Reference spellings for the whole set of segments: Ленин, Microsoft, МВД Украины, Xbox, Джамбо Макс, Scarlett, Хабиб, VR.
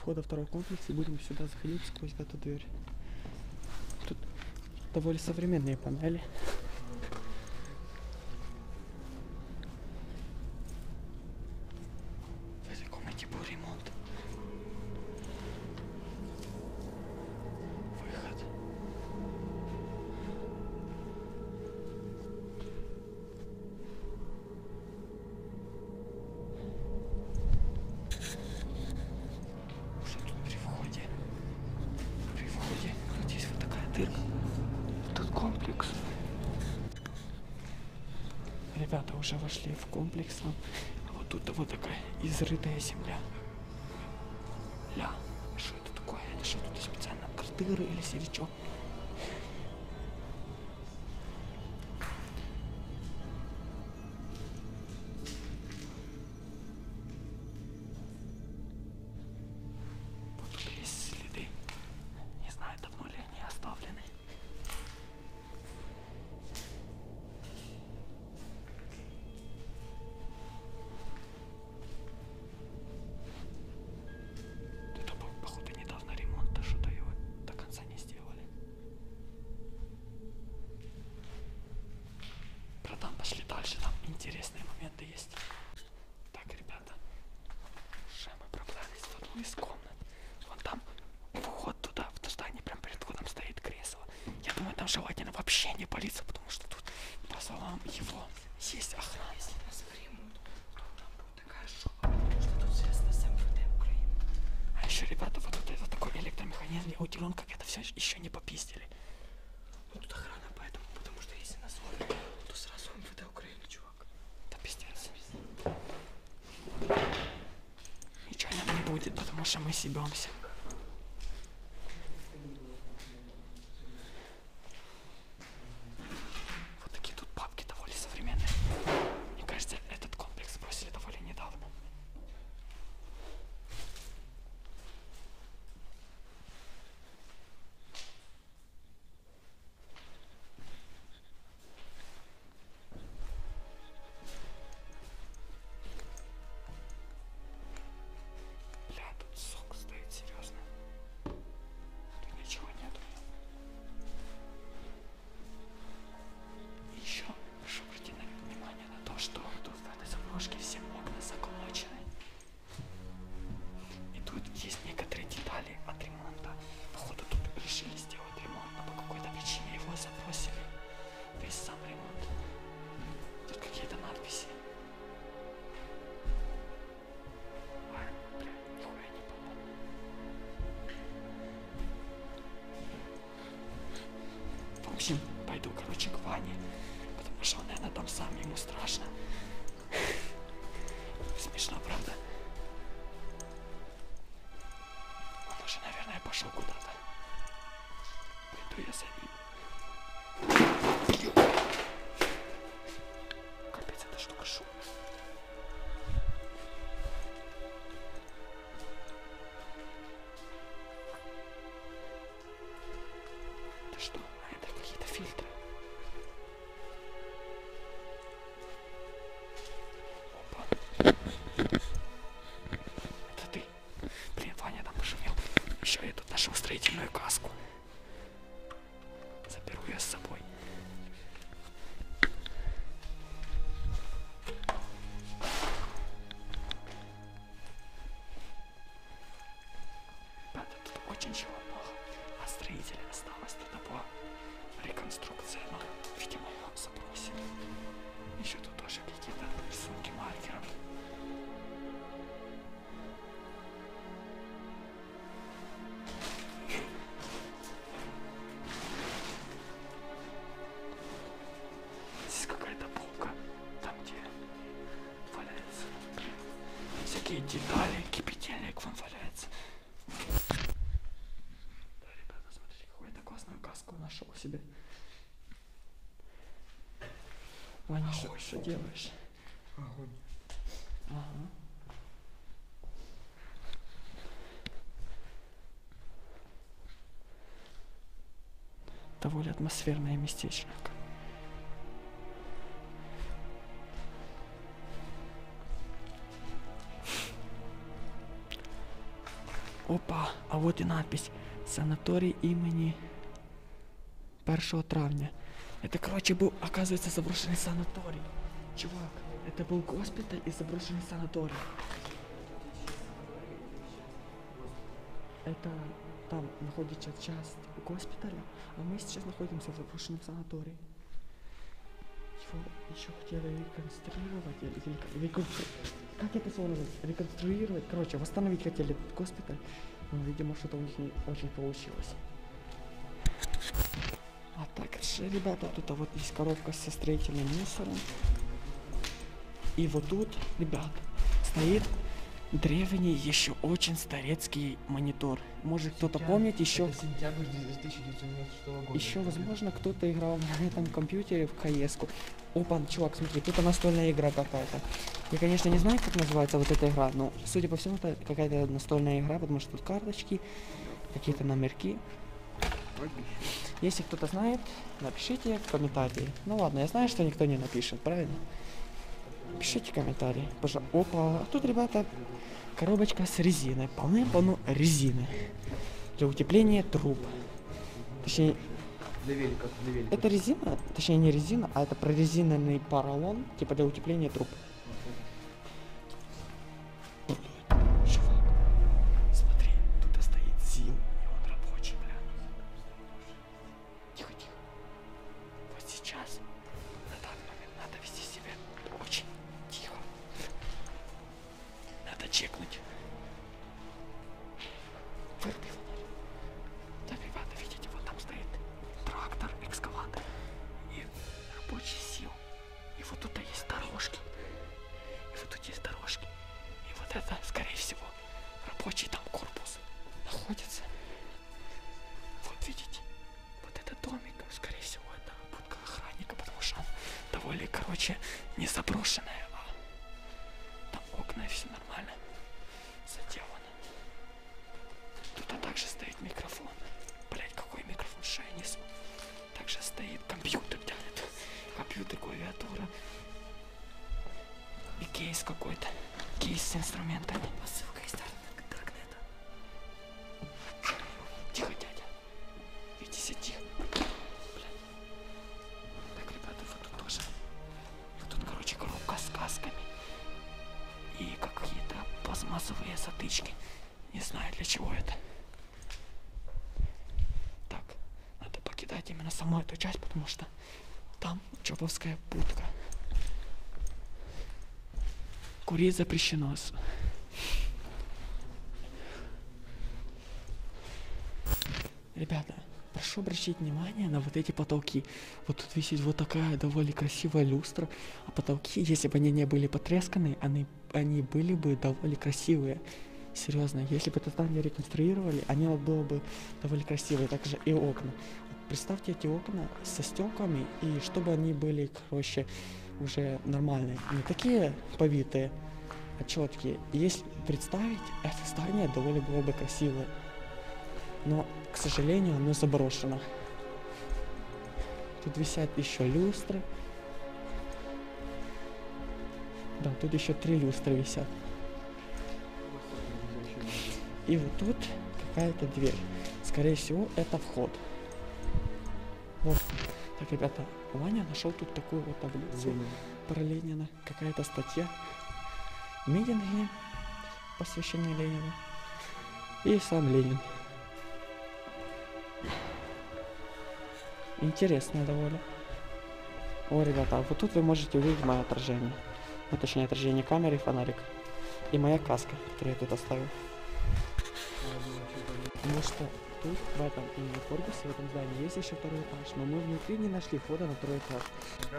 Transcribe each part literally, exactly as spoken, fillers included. Входа второго комплекса, и будем сюда заходить сквозь эту дверь. Тут довольно современные панели. В этой комнате был ремонт. Выход. Тут комплекс. Ребята уже вошли в комплекс. А вот тут вот такая изрытая земля. Ля, что это такое? Что тут специально? Картыры или серичок? Интересные моменты есть. Так, ребята, уже мы пробрались в одну из комнат. Вон там вход туда, в то здание, прям перед входом стоит кресло. Я думаю, там желательно вообще не палиться, потому что тут, по словам его, есть охрана. Если нас примут, то там будет такая шуба, потому что тут связано с МВД Украины. А еще, ребята, вот тут вот такой электромеханизм, я удивлен, как это все еще не попиздили. Вот тут охрана, поэтому, потому что если нас ловят, то сразу МВД Украины, чувак. Ничего нам не будет, потому что мы себемся. Вот такие тут папки довольно современные. Мне кажется, этот комплекс бросили довольно недавно. В общем, пойду, короче, к Ване, потому что он, наверное, там сам, ему страшно. Смешно, правда? Он уже, наверное, пошел куда-то. Пойду я за ним. Капец, эта штука шумная. Это что? Фильтры. Опа. Это ты. Блин, Ваня там пошумел. Еще я тут нашел строительную каску. Заберу ее с собой. Ребята, тут очень чего много. А строителя осталось тут одного. Реконструкция, но, видимо, его забросили. Еще тут тоже какие-то рисунки маркером. Здесь какая-то полка, там где валяется всякие детали, кипятильник вон валяется. Нашел себе. Ваня, что, что делаешь? Огонь. Ага. Довольно атмосферное местечко. Опа, а вот и надпись. Санаторий имени первого травня. Это, короче, был, оказывается, заброшенный санаторий. Чувак, это был госпиталь и заброшенный санаторий. Это там находится часть госпиталя, а мы сейчас находимся в заброшенном санатории. Его еще хотели реконструировать, или, или, как это слово называется? Реконструировать, короче, восстановить хотели этот госпиталь, но, видимо, что-то у них не очень получилось. А так, ребята, тут вот есть коробка со строительным мусором. И вот тут, ребят, стоит древний, еще очень старецкий монитор. Может кто-то помнит еще... сентябрь две тысячи девятнадцатого года. Еще, возможно, кто-то играл на этом компьютере в ка эс-ку. Опа, чувак, смотри, тут настольная игра какая-то. Я, конечно, не знаю, как называется вот эта игра, но, судя по всему, это какая-то настольная игра, потому что тут карточки, какие-то номерки. Если кто-то знает, напишите в комментарии. Ну ладно, я знаю, что никто не напишет, правильно? Пишите комментарии. Пожалуйста. Опа, а тут, ребята, коробочка с резиной. Полным-полно резины. Для утепления труб. Точнее, для великов, для великов. Это резина, точнее не резина, а это прорезиненный поролон, типа для утепления труб. Чекнуть. Вырубил. Да, ребята, видите, вот там стоит трактор, экскаватор и рабочий сил. И вот тут есть дорожки. И вот тут есть дорожки. И вот это, скорее всего, рабочий там корпус находится. Вот видите, вот этот домик, скорее всего, это будка охранника, потому что он довольно, короче, не заброшенная. Окна и все нормально заделано. Тут а также стоит микрофон. Блять, какой микрофон, что я несу? Также стоит компьютер, да, компьютер, клавиатура и кейс какой-то, кейс с инструментами. Посылка из Даркнета. Тихо, дядя. Видите, тихо. Блядь. Так, ребята, вот тут тоже. Вот тут, короче, коробка с касками. И какие-то пластмассовые затычки. Не знаю, для чего это. Так, надо покидать именно саму эту часть, потому что там чоповская будка. Курить запрещено. Ребята, прошу обратить внимание на вот эти потолки. Вот тут висит вот такая довольно красивая люстра. А потолки, если бы они не были потресканы, они, они были бы довольно красивые. Серьезно, если бы это здание реконструировали, они было бы довольно красивые. Также и окна. Представьте эти окна со стеклами, и чтобы они были, короче, уже нормальные. Не такие повитые, а четкие. Если представить, это здание довольно было бы красивое. Но, к сожалению, оно заброшено. Тут висят еще люстры. Да, тут еще три люстры висят. И вот тут какая-то дверь. Скорее всего, это вход. Вот. Так, ребята, Ваня нашел тут такую вот таблицу про Ленина. Какая-то статья. Митинги, посвященные Ленину. И сам Ленин. Интересно довольно. О, ребята, вот тут вы можете увидеть мое отражение. Ну, точнее, отражение камеры, фонарик. И моя каска, которую я тут оставил. Потому что тут, в этом именно корпусе, в этом здании, есть еще второй этаж. Но мы внутри не нашли входа на второй этаж.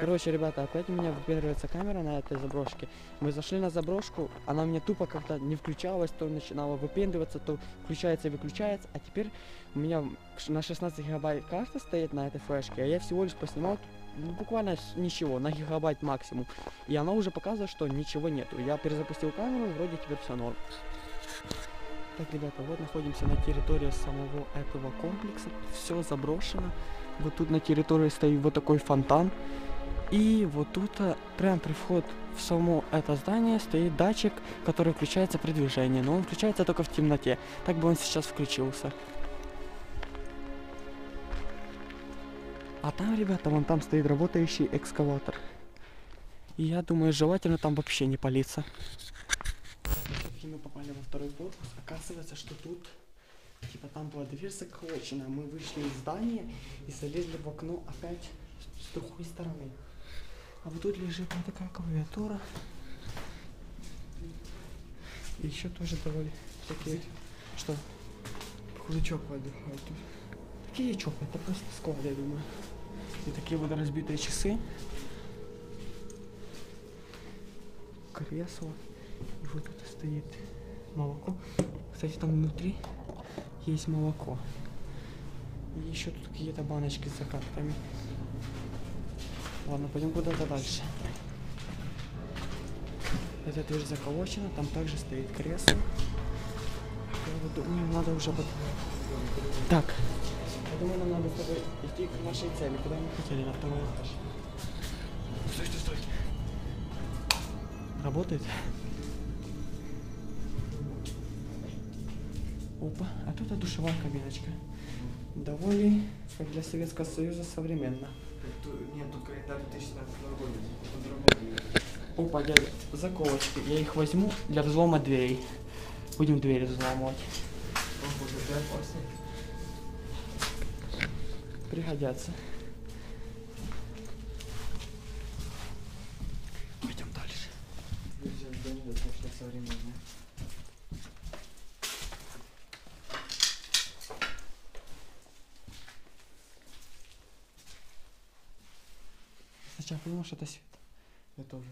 Короче, ребята, опять у меня выпендривается камера на этой заброшке. Мы зашли на заброшку, она мне тупо как-то не включалась, то начинала выпендриваться, то включается и выключается. А теперь у меня на шестнадцать гигабайт карта стоит на этой флешке, а я всего лишь поснимал ну, буквально ничего, на гигабайт максимум. И она уже показывает, что ничего нету. Я перезапустил камеру, вроде теперь все норм. Так, ребята, вот находимся на территории самого этого комплекса. Все заброшено. Вот тут на территории стоит вот такой фонтан. И вот тут, прям при входе в само это здание, стоит датчик, который включается при движении. Но он включается только в темноте. Так бы он сейчас включился. А там, ребята, вон там стоит работающий экскаватор. И я думаю, желательно там вообще не палиться. И мы попали во второй корпус. Оказывается, что тут... Типа там была дверь заколочена. Мы вышли из здания и залезли в окно опять с другой стороны. А вот тут лежит вот такая клавиатура. И еще тоже довольно такие... Что? Хуячок отдыхает тут. Такие чопы, это просто склад, я думаю. И такие вот разбитые часы. Кресло. И вот тут стоит молоко. Кстати, там внутри есть молоко. И еще тут какие-то баночки с закатками. Ладно, пойдем куда-то дальше. Эта дверь заколочена, там также стоит кресло. Я думаю, надо уже... под... Так, я думаю, нам надо с тобой идти к нашей цели, куда мы хотели, на второй этаж. Стой, стой, стой. Работает? Опа, а тут душевая кабиночка. Довольно, как для Советского Союза, современно. Нет, тут коридор две тысячи шестнадцатого года. Опа, дядя, заколочки. Я их возьму для взлома дверей. Будем двери взломать. Пригодятся. Пойдем дальше. Сначала понял, что это свет. Я тоже.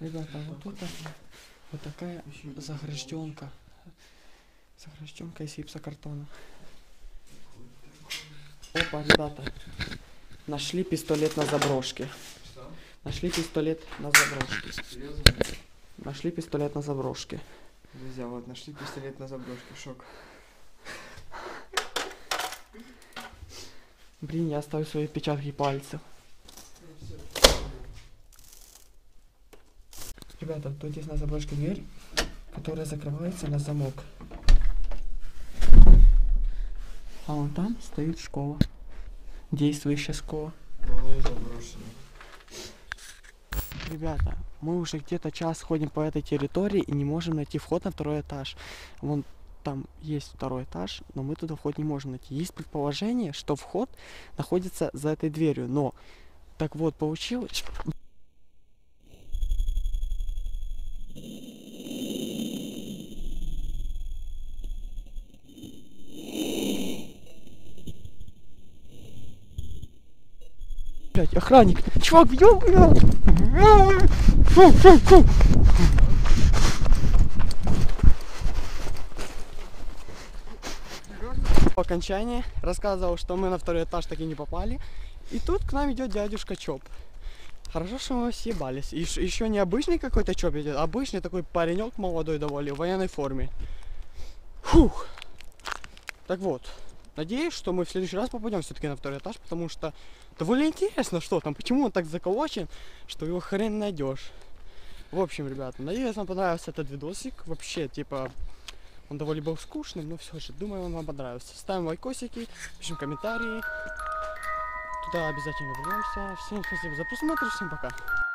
Ребята, а вот тут вот такая загражденка. Загражденка из гипсокартона. Опа, ребята, нашли пистолет на заброшке. Что? Нашли пистолет на заброшке. Серьезно? Нашли пистолет на заброшке. Друзья, вот, нашли пистолет на заброшке, шок. Блин, я оставлю свои отпечатки пальцев. Ребята, тут есть на заброшке дверь, которая закрывается на замок. А вон там стоит школа. Действующая школа. Ребята, мы уже где-то час ходим по этой территории и не можем найти вход на второй этаж. Вон там есть второй этаж, но мы туда вход не можем найти. Есть предположение, что вход находится за этой дверью, но так вот получилось... Охранник, чувак, бьем, фу, фу, фу. По окончании рассказывал, что мы на второй этаж таки не попали, и тут к нам идет дядюшка Чоп. Хорошо, что мы съебались. И еще не обычный какой-то Чоп идет, обычный такой паренек молодой довольно в военной форме. Фух. Так вот. Надеюсь, что мы в следующий раз попадем все-таки на второй этаж, потому что довольно интересно, что там, почему он так заколочен, что его хрен найдешь. В общем, ребята, надеюсь, вам понравился этот видосик. Вообще, типа, он довольно был скучным, но все же, думаю, он вам понравился. Ставим лайкосики, пишем комментарии. Туда обязательно вернемся. Всем спасибо за просмотр, всем пока.